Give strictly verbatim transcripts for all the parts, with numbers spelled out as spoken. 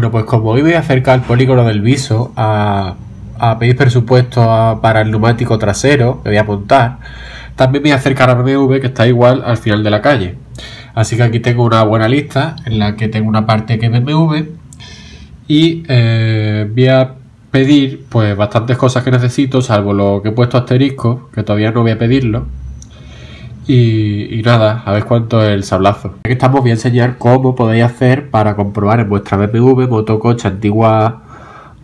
Bueno, pues como hoy voy a acercar el polígono del viso a, a pedir presupuesto a, para el neumático trasero, me voy a apuntar. También voy a acercar a B M W, que está igual al final de la calle. Así que aquí tengo una buena lista en la que tengo una parte que es B M W y eh, voy a pedir pues bastantes cosas que necesito, salvo lo que he puesto asterisco, que todavía no voy a pedirlo. Y, y nada, a ver cuánto es el sablazo. Aquí estamos, voy a enseñar cómo podéis hacer para comprobar en vuestra B M W, motocoche antigua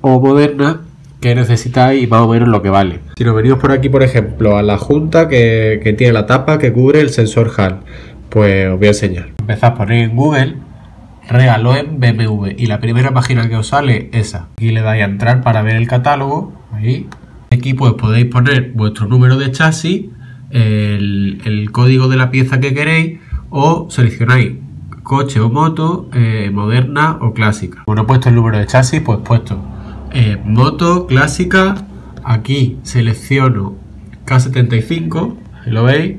o moderna, que necesitáis y más o menos lo que vale. Si nos venimos por aquí, por ejemplo, a la junta que, que tiene la tapa que cubre el sensor H A L, pues os voy a enseñar. Empezad a poner en Google Realoen B M W y la primera página que os sale es esa. Aquí le dais a entrar para ver el catálogo. Ahí. Aquí pues podéis poner vuestro número de chasis, el, el código de la pieza que queréis, o seleccionáis coche o moto, eh, moderna o clásica. Bueno, he puesto el número de chasis, pues puesto eh, moto clásica. Aquí selecciono K setenta y cinco, ahí lo veis,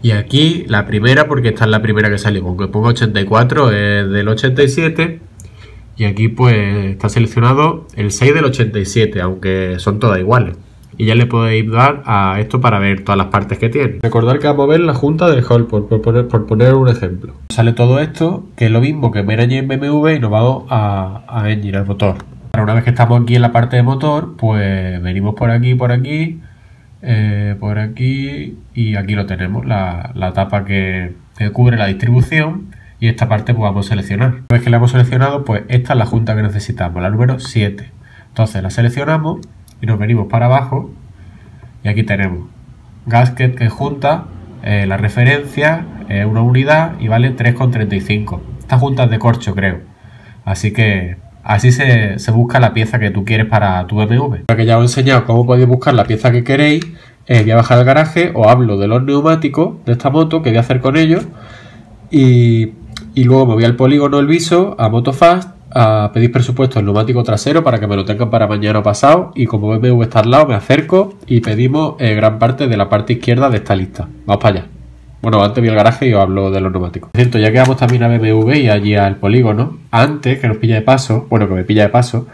y aquí la primera, porque esta es la primera que sale, aunque pongo ochenta y cuatro, es del ochenta y siete, y aquí pues está seleccionado el seis del ochenta y siete, aunque son todas iguales. Y ya le podéis dar a esto para ver todas las partes que tiene. Recordar que vamos a ver la junta del H A L, por, por, poner, por poner un ejemplo. Sale todo esto, que es lo mismo que ver allí en B M W, y nos vamos a, a engine, al motor. Ahora, una vez que estamos aquí en la parte de motor, pues venimos por aquí, por aquí, eh, por aquí, y aquí lo tenemos, la, la tapa que, que cubre la distribución, y esta parte pues vamos a seleccionar. Una vez que la hemos seleccionado, pues esta es la junta que necesitamos, la número siete. Entonces la seleccionamos y nos venimos para abajo y aquí tenemos gasket, que junta eh, la referencia, eh, una unidad, y vale tres con treinta y cinco. Estas juntas de corcho, creo. Así que así se, se busca la pieza que tú quieres para tu B M W. Para que ya os he enseñado cómo podéis buscar la pieza que queréis, eh, voy a bajar al garaje, os hablo de los neumáticos de esta moto, que voy a hacer con ellos, y, y luego me voy al polígono el viso, a Motofast, a pedir presupuesto el neumático trasero para que me lo tengan para mañana o pasado, y como B M W está al lado me acerco y pedimos eh, gran parte de la parte izquierda de esta lista. Vamos para allá. Bueno, antes vi el garaje y os hablo de los neumáticos. Por cierto, ya que vamos también a B M W y allí al polígono, antes que nos pilla de paso, bueno, que me pilla de paso,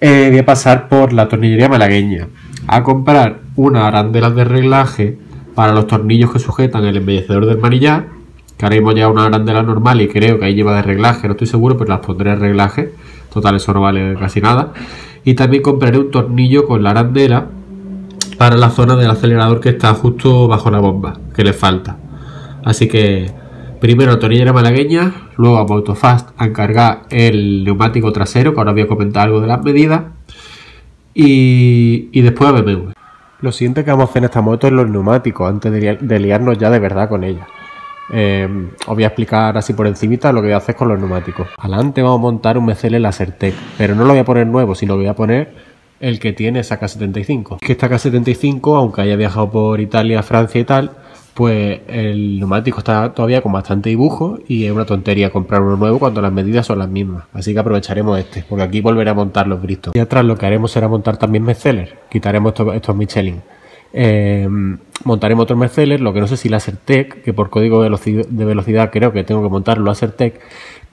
eh, voy a pasar por la tornillería malagueña a comprar unas arandelas de reglaje para los tornillos que sujetan el embellecedor del manillar. Que ahora mismo ya una arandela normal y creo que ahí lleva de reglaje, no estoy seguro, pero las pondré en reglaje. Total, eso no vale casi nada. Y también compraré un tornillo con la arandela para la zona del acelerador que está justo bajo la bomba, que le falta. Así que primero tornillera malagueña, luego a Motofast a encargar el neumático trasero, que ahora voy a comentar algo de las medidas, y, y después a B M W. Lo siguiente que vamos a hacer en esta moto es los neumáticos, antes de, li de liarnos ya de verdad con ella. Eh, os voy a explicar así por encimita lo que voy a hacer con los neumáticos. Adelante vamos a montar un Metzeler Lasertec, pero no lo voy a poner nuevo, sino que voy a poner el que tiene esa K setenta y cinco. Que esta K setenta y cinco, aunque haya viajado por Italia, Francia y tal, pues el neumático está todavía con bastante dibujo y es una tontería comprar uno nuevo cuando las medidas son las mismas. Así que aprovecharemos este, porque aquí volveré a montar los bristos. Y atrás lo que haremos será montar también Metzeler, quitaremos estos, estos Michelin. Eh, montaremos otro Mercedes, lo que no sé si la AcerTech, que por código de velocidad creo que tengo que montarlo la AcerTech,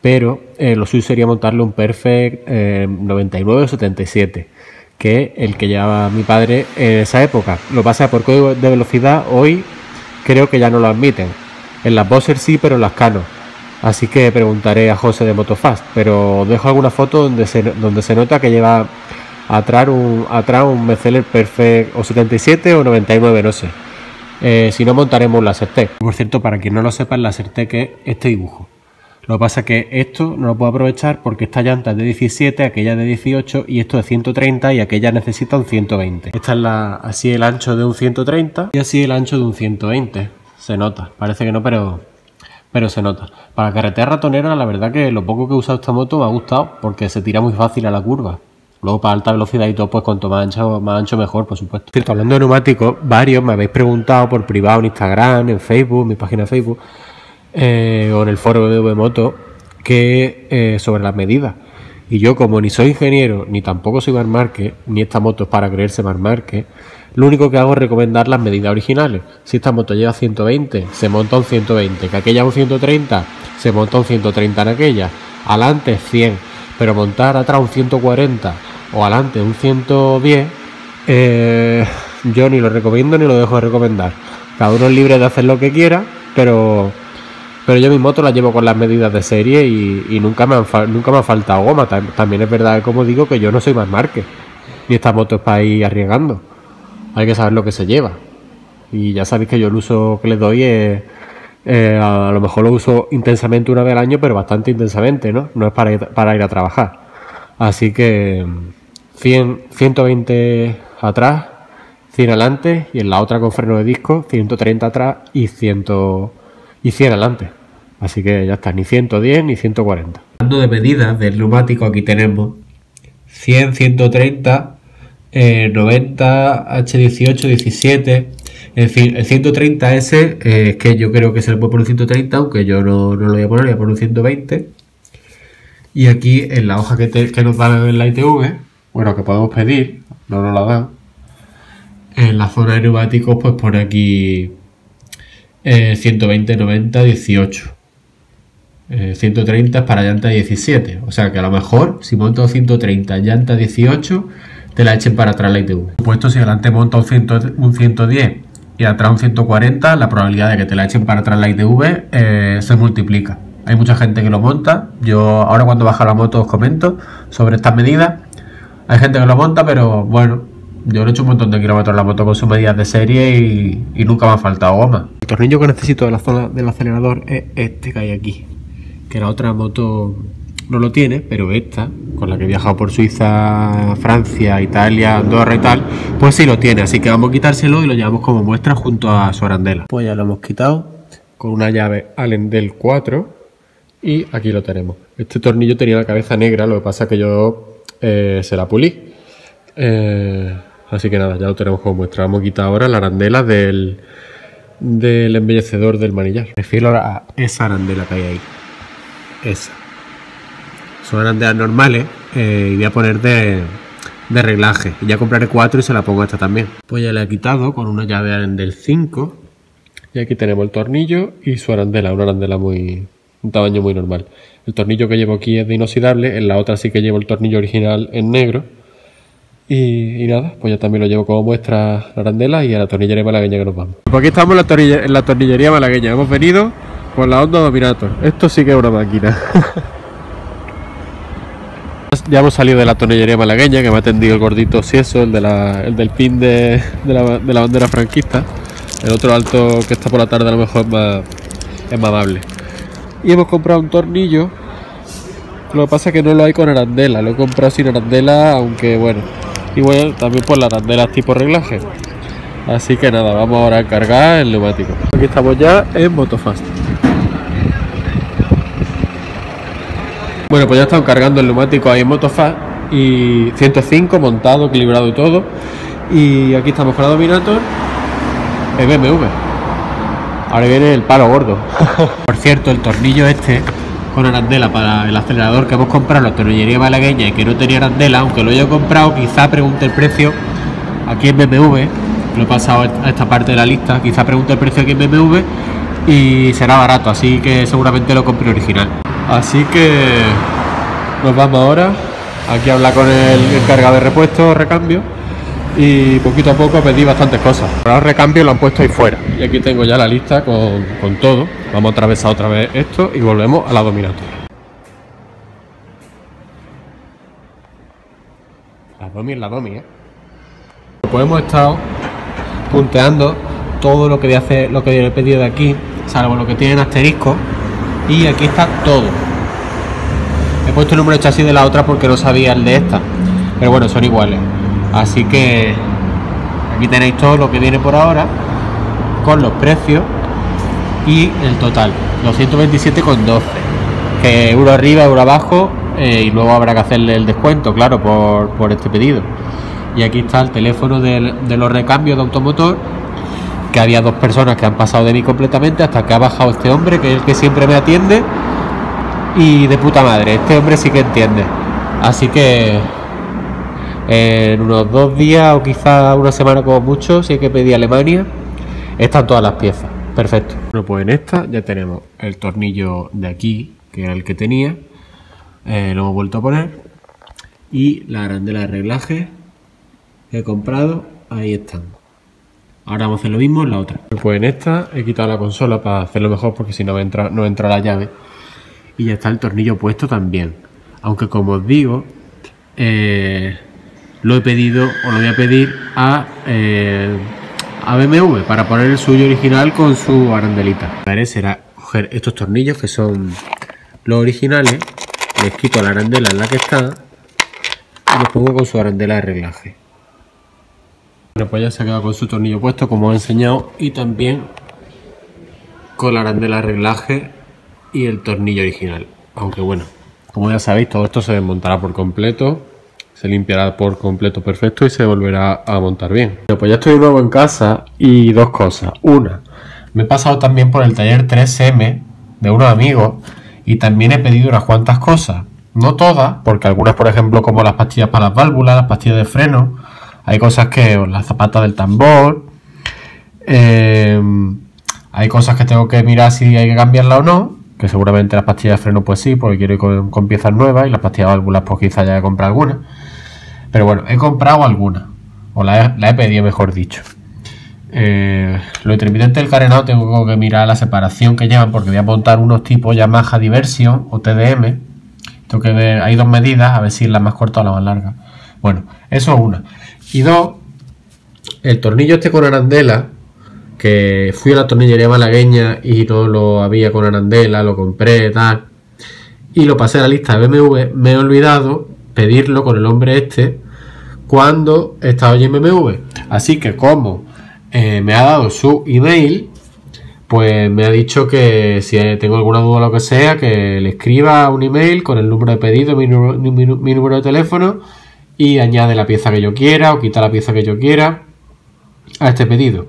pero eh, lo suyo sería montarle un Perfect eh, noventa y nueve o setenta y siete, que es el que llevaba mi padre en esa época. Lo pasa por código de velocidad hoy creo que ya no lo admiten. En las Boxer sí, pero en las Cano. Así que preguntaré a José de Motofast, pero os dejo alguna foto donde se, donde se nota que lleva atrás un, atrás un Metzeler Perfect o setenta y siete o noventa y nueve, no sé. Eh, si no, montaremos la AcerTech. Por cierto, para quien no lo sepa, la AcerTech es este dibujo. Lo que pasa es que esto no lo puedo aprovechar porque esta llanta es de diecisiete, aquella es de dieciocho y esto es ciento treinta y aquella necesita un ciento veinte. Esta es la, así el ancho de un ciento treinta y así el ancho de un ciento veinte. Se nota, parece que no, pero, pero se nota. Para carretera ratonera, la verdad que lo poco que he usado esta moto me ha gustado porque se tira muy fácil a la curva. Luego para alta velocidad y todo, pues cuanto más ancho, más ancho mejor, por supuesto. Cierto, hablando de neumáticos, varios me habéis preguntado por privado en Instagram, en Facebook, en mi página de Facebook, eh, o en el foro de B M W Moto, que eh, sobre las medidas. Y yo, como ni soy ingeniero, ni tampoco soy Mar Márquez, ni esta moto es para creerse Mar Márquez, lo único que hago es recomendar las medidas originales. Si esta moto lleva ciento veinte, se monta un ciento veinte, que aquella un ciento treinta, se monta un ciento treinta en aquella, adelante cien. pero montar atrás un ciento cuarenta o adelante un ciento diez, eh, yo ni lo recomiendo ni lo dejo de recomendar. Cada uno es libre de hacer lo que quiera, pero pero yo mi moto la llevo con las medidas de serie y, y nunca, me han, nunca me ha faltado goma. También es verdad, como digo, que yo no soy más Márquez, ni esta moto es para ir arriesgando. Hay que saber lo que se lleva. Y ya sabéis que yo el uso que les doy es... Eh, a lo mejor lo uso intensamente una vez al año, pero bastante intensamente, ¿no? No es para ir, para ir a trabajar. Así que cien, ciento veinte atrás, cien adelante, y en la otra con freno de disco, ciento treinta atrás y cien, y cien adelante. Así que ya está, ni ciento diez ni ciento cuarenta. Hablando de medidas del neumático, aquí tenemos cien, ciento treinta, eh, noventa, H dieciocho, diecisiete... En fin, el ciento treinta ese eh, es que yo creo que se le puede poner un ciento treinta, aunque yo no, no lo voy a poner, voy a poner un ciento veinte. Y aquí en la hoja que, te, que nos dan en la I T V, bueno, que podemos pedir, no nos la dan, en la zona de neumáticos pues pone aquí eh, ciento veinte, noventa, dieciocho. Eh, ciento treinta es para llanta diecisiete, o sea que a lo mejor si monto ciento treinta, llanta dieciocho, te la echen para atrás la I T V. Por supuesto, si adelante monta un, cien, un ciento diez... y atrás un ciento cuarenta, la probabilidad de que te la echen para atrás la I T V eh, se multiplica. Hay mucha gente que lo monta. Yo ahora cuando baja la moto os comento sobre estas medidas. Hay gente que lo monta, pero bueno, yo le he hecho un montón de kilómetros a la moto con sus medidas de serie y, y nunca me ha faltado goma. El tornillo que necesito de la zona del acelerador es este que hay aquí, que la otra moto no lo tiene, pero esta, con la que he viajado por Suiza, Francia, Italia, Andorra y tal, pues sí lo tiene. Así que vamos a quitárselo y lo llevamos como muestra junto a su arandela. Pues ya lo hemos quitado con una llave Allen del cuatro y aquí lo tenemos. Este tornillo tenía la cabeza negra, lo que pasa es que yo eh, se la pulí. Eh, así que nada, ya lo tenemos como muestra. Vamos a quitar ahora la arandela del, del embellecedor del manillar. Prefiero a esa arandela que hay ahí. Esa. Son arandelas normales eh, y voy a poner de, de reglaje. Y ya compraré cuatro y se la pongo a esta también. Pues ya la he quitado con una llave Allen del cinco. Y aquí tenemos el tornillo y su arandela. Una arandela muy... un tamaño muy normal. El tornillo que llevo aquí es de inoxidable. En la otra sí que llevo el tornillo original en negro. Y, y nada, pues ya también lo llevo como muestra la arandela y a la tornillería malagueña que nos vamos. Pues aquí estamos en la, tornille, en la tornillería malagueña. Hemos venido con la Honda Dominator. Esto sí que es una máquina. Ya hemos salido de la tornillería malagueña, que me ha atendido el gordito Sieso, el, de la, el del pin de, de, la, de la bandera franquista. El otro alto que está por la tarde a lo mejor es más, es más amable. Y hemos comprado un tornillo. Lo que pasa es que no lo hay con arandela, lo he comprado sin arandela, aunque bueno. Y bueno, también por las arandelas tipo reglaje. Así que nada, vamos ahora a cargar el neumático. Aquí estamos ya en Motofast. Bueno, pues ya están cargando el neumático ahí en Motofast, y ciento cinco, montado, equilibrado y todo. Y aquí estamos con la Dominator en B M W. Ahora viene el palo gordo. Por cierto, el tornillo este con arandela para el acelerador que hemos comprado en la tornillería malagueña y que no tenía arandela, aunque lo haya comprado, quizá pregunte el precio aquí en B M W. Lo he pasado a esta parte de la lista. Quizá pregunte el precio aquí en B M W y será barato, así que seguramente lo compré original. Así que nos vamos ahora aquí a hablar con el encargado de repuestos, recambio, y poquito a poco pedí bastantes cosas. Ahora el recambio lo han puesto ahí fuera y aquí tengo ya la lista con, con todo. Vamos a atravesar otra vez esto y volvemos a la Dominator. La Domi es la Domi, ¿eh? Pues hemos estado punteando todo lo que voy a hacer, lo que he pedido de aquí, salvo lo que tienen asterisco. Y aquí está todo. He puesto el número de chasis de la otra porque no sabía el de esta, pero bueno, son iguales. Así que aquí tenéis todo lo que viene por ahora, con los precios y el total, doscientos veintisiete con doce, que euro arriba, euro abajo, eh, y luego habrá que hacerle el descuento, claro, por, por este pedido. Y aquí está el teléfono de, de los recambios de automotor. Que había dos personas que han pasado de mí completamente hasta que ha bajado este hombre, que es el que siempre me atiende, y de puta madre, este hombre sí que entiende. Así que eh, en unos dos días o quizá una semana como mucho, si hay que pedir a Alemania, están todas las piezas, perfecto. Bueno, pues en esta ya tenemos el tornillo de aquí, que era el que tenía, eh, lo hemos vuelto a poner, y la arandela de reglaje que he comprado, ahí están. Ahora vamos a hacer lo mismo en la otra. Pues en esta he quitado la consola para hacerlo mejor, porque si no me entra, no entra la llave. Y ya está el tornillo puesto también. Aunque, como os digo, eh, lo he pedido, o lo voy a pedir a, eh, a B M W para poner el suyo original con su arandelita. Lo que haré será coger estos tornillos que son los originales, les quito la arandela en la que está y los pongo con su arandela de reglaje. Bueno, pues ya se ha quedado con su tornillo puesto, como os he enseñado, y también con la arandela de reglaje y el tornillo original. Aunque bueno, como ya sabéis, todo esto se desmontará por completo, se limpiará por completo perfecto y se volverá a montar bien. Bueno, pues ya estoy de nuevo en casa y dos cosas. Una, me he pasado también por el taller tres eme de unos amigos y también he pedido unas cuantas cosas. No todas, porque algunas, por ejemplo, como las pastillas para las válvulas, las pastillas de freno, hay cosas que, las zapatas del tambor, eh, hay cosas que tengo que mirar si hay que cambiarla o no. Que seguramente las pastillas de freno pues sí, porque quiero ir con, con piezas nuevas, y las pastillas de válvulas pues quizá ya he comprado algunas. Pero bueno, he comprado algunas, o la he, la he pedido, mejor dicho. Eh, lo intermitente del carenado tengo que mirar la separación que llevan, porque voy a montar unos tipos Yamaha Diversion o T D M. Tengo que ver, hay dos medidas, a ver si es la más corta o la más larga. Bueno, eso es una. Y dos, el tornillo este con arandela, que fui a la tornillería malagueña y no lo había con arandela, lo compré, tal, y lo pasé a la lista de B M W. Me he olvidado pedirlo con el hombre este cuando he estado allí en B M W. Así que como eh, me ha dado su email, pues me ha dicho que si tengo alguna duda o lo que sea, que le escriba un email con el número de pedido, mi, mi, mi número de teléfono, y añade la pieza que yo quiera o quita la pieza que yo quiera a este pedido.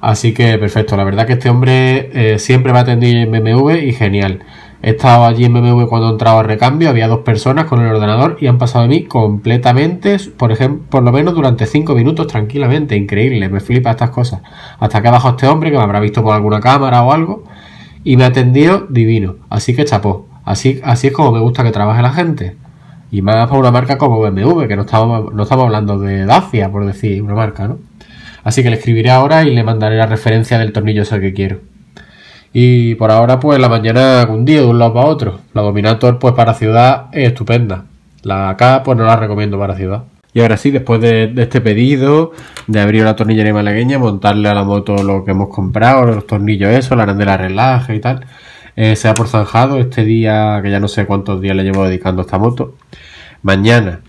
Así que perfecto, la verdad que este hombre eh, siempre me ha atendido en B M W y genial. He estado allí en B M W cuando he entrado a recambio, había dos personas con el ordenador y han pasado de mí completamente, por ejemplo, por lo menos durante cinco minutos tranquilamente, increíble, me flipa estas cosas. Hasta que ha bajado este hombre, que me habrá visto por alguna cámara o algo, y me ha atendido divino, así que chapó. Así, así es como me gusta que trabaje la gente. Y más para una marca como B M W, que no estamos, no estamos hablando de Dacia, por decir, una marca, ¿no? Así que le escribiré ahora y le mandaré la referencia del tornillo ese que quiero. Y por ahora, pues la mañana un día de un lado para otro. La Dominator, pues para ciudad es estupenda. La K, pues no la recomiendo para ciudad. Y ahora sí, después de, de este pedido, de abrir la tornillería malagueña, montarle a la moto lo que hemos comprado, los tornillos eso, la arandela relaje y tal, eh, se ha zanjado este día, que ya no sé cuántos días le llevo dedicando a esta moto. Mañana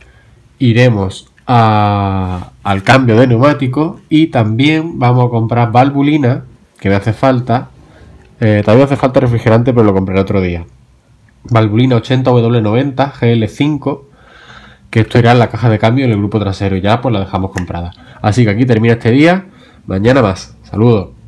iremos A, al cambio de neumático, y también vamos a comprar valvulina, que me hace falta. Eh, todavía hace falta refrigerante, pero lo compraré otro día. Valvulina ochenta W noventa G L cinco, que esto irá en la caja de cambio en el grupo trasero, y ya pues la dejamos comprada. Así que aquí termina este día, mañana más. Saludos.